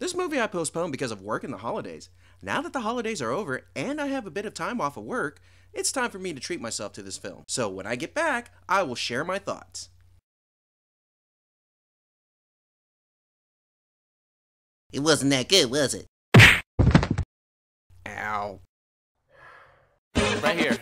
This movie I postponed because of work and the holidays. Now that the holidays are over and I have a bit of time off of work, it's time for me to treat myself to this film. So when I get back, I will share my thoughts. It wasn't that good, was it? Ow. Right here.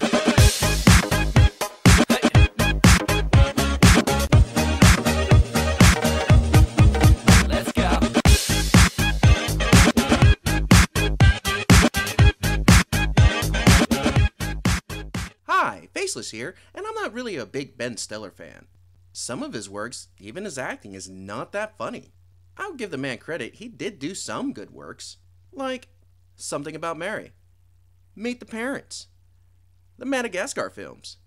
Faceless here, and I'm not really a big Ben Stiller fan. Some of his works, even his acting, is not that funny. I'll give the man credit, he did do some good works, like Something About Mary, Meet the Parents, the Madagascar films.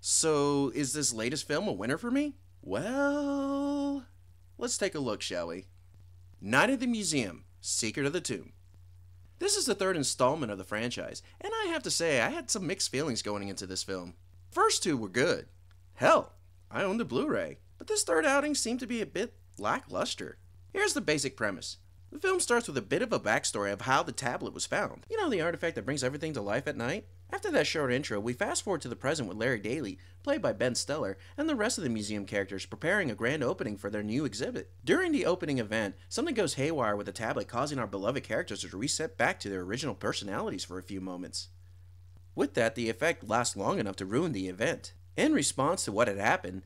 So is this latest film a winner for me? Well, let's take a look, shall we? Night at the Museum, Secret of the Tomb. This is the third installment of the franchise, and I have to say I had some mixed feelings going into this film. First two were good. Hell, I owned a Blu-ray. But this third outing seemed to be a bit lackluster. Here's the basic premise. The film starts with a bit of a backstory of how the tablet was found. You know, the artifact that brings everything to life at night? After that short intro, we fast forward to the present with Larry Daly, played by Ben Stiller, and the rest of the museum characters preparing a grand opening for their new exhibit. During the opening event, something goes haywire with the tablet, causing our beloved characters to reset back to their original personalities for a few moments. With that, the effect lasts long enough to ruin the event. In response to what had happened,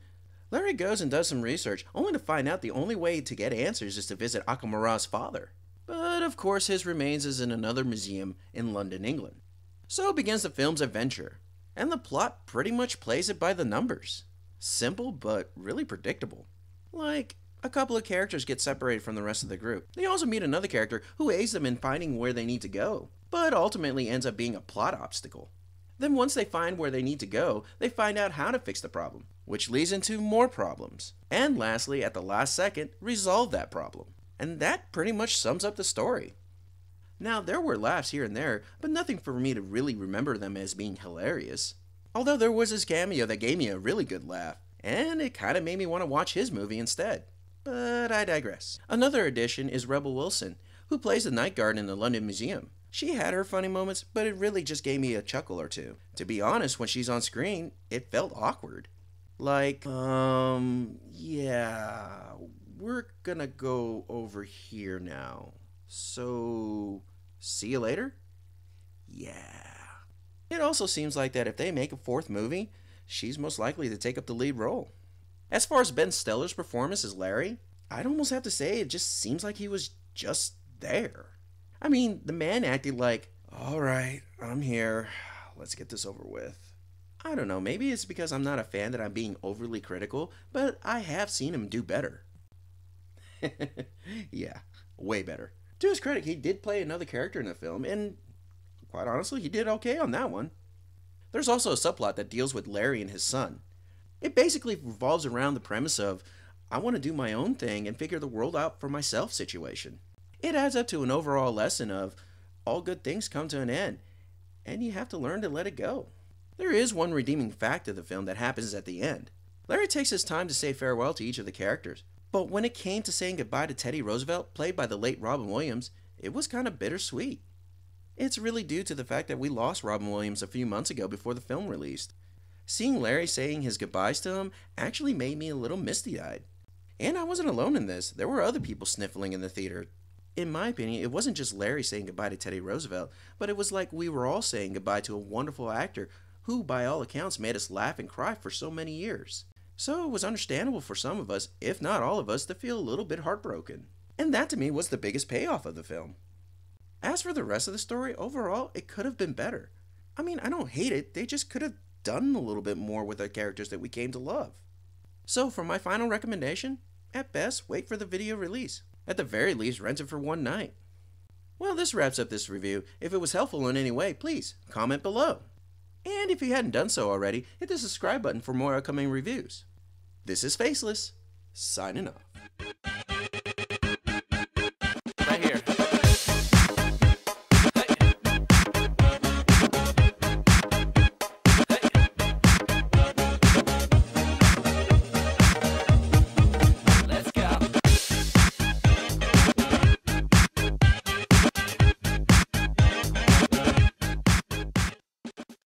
Larry goes and does some research, only to find out the only way to get answers is to visit Akamura's father. But of course his remains is in another museum in London, England. So begins the film's adventure, and the plot pretty much plays it by the numbers. Simple, but really predictable. Like, a couple of characters get separated from the rest of the group. They also meet another character who aids them in finding where they need to go, but ultimately ends up being a plot obstacle. Then once they find where they need to go, they find out how to fix the problem, which leads into more problems. And lastly, at the last second, resolve that problem. And that pretty much sums up the story. Now, there were laughs here and there, but nothing for me to really remember them as being hilarious. Although there was this cameo that gave me a really good laugh, and it kinda made me want to watch his movie instead. But I digress. Another addition is Rebel Wilson, who plays the night guard in the London Museum. She had her funny moments, but it really just gave me a chuckle or two. To be honest, when she's on screen, it felt awkward. Like, yeah, we're gonna go over here now. So, see you later? Yeah. It also seems like that if they make a fourth movie, she's most likely to take up the lead role. As far as Ben Stiller's performance as Larry, I'd almost have to say it just seems like he was just there. I mean, the man acted like, alright, I'm here, let's get this over with. I don't know, maybe it's because I'm not a fan that I'm being overly critical, but I have seen him do better. Yeah, way better. To his credit, he did play another character in the film, and quite honestly, he did okay on that one. There's also a subplot that deals with Larry and his son. It basically revolves around the premise of, I want to do my own thing and figure the world out for myself situation. It adds up to an overall lesson of, all good things come to an end, and you have to learn to let it go. There is one redeeming fact of the film that happens at the end. Larry takes his time to say farewell to each of the characters. But when it came to saying goodbye to Teddy Roosevelt, played by the late Robin Williams, it was kind of bittersweet. It's really due to the fact that we lost Robin Williams a few months ago before the film released. Seeing Larry saying his goodbyes to him actually made me a little misty-eyed. And I wasn't alone in this, there were other people sniffling in the theater. In my opinion, it wasn't just Larry saying goodbye to Teddy Roosevelt, but it was like we were all saying goodbye to a wonderful actor who, by all accounts, made us laugh and cry for so many years. So it was understandable for some of us, if not all of us, to feel a little bit heartbroken. And that to me was the biggest payoff of the film. As for the rest of the story, overall, it could have been better. I mean, I don't hate it, they just could have done a little bit more with the characters that we came to love. So for my final recommendation, at best, wait for the video release. At the very least, rent it for one night. Well, this wraps up this review. If it was helpful in any way, please comment below. And if you hadn't done so already, hit the subscribe button for more upcoming reviews. This is Faceless, signing off.